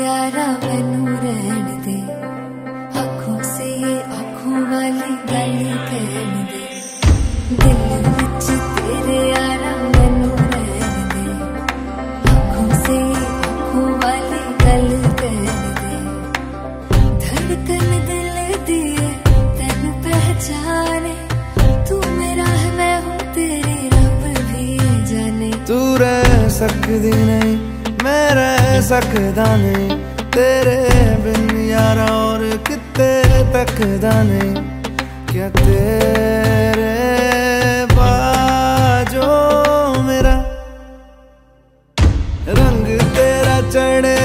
यारा बनू रहन दे, आँखों से ये आँखों वाली गली कहन दे, दिल विच तेरे यारा बनू रहन दे, आँखों से ये आँखों वाली गली कहन दे, धड़कन दिल दिए तन पहचाने, तू मेरा है मैं हूँ तेरे रब भी जाने, तू रह सकती नहीं मैं रह सकदा नहीं तेरे बिन यारा और किते तकदा नहीं, क्या तेरे बाजो मेरा रंग तेरा चढ़े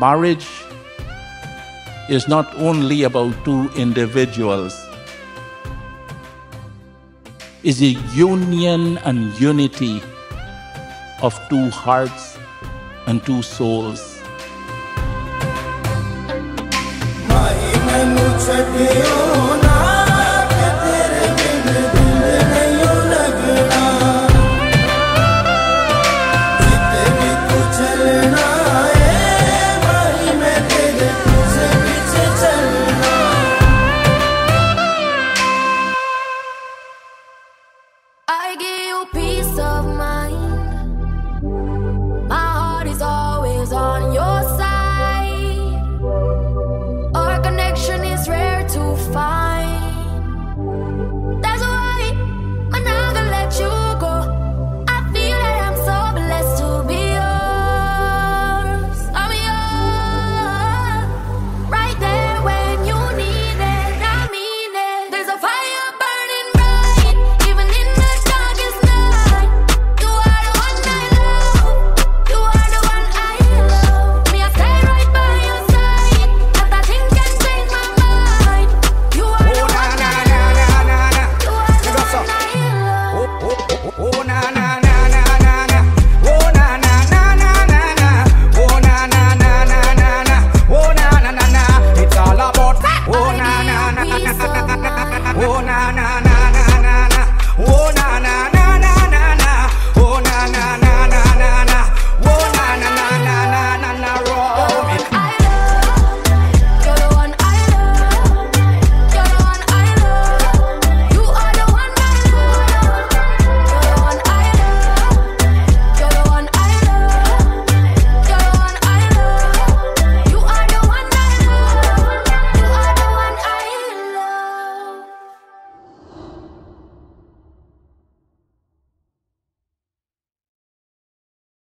Marriage is not only about two individuals. It's a union and unity of two hearts and two souls.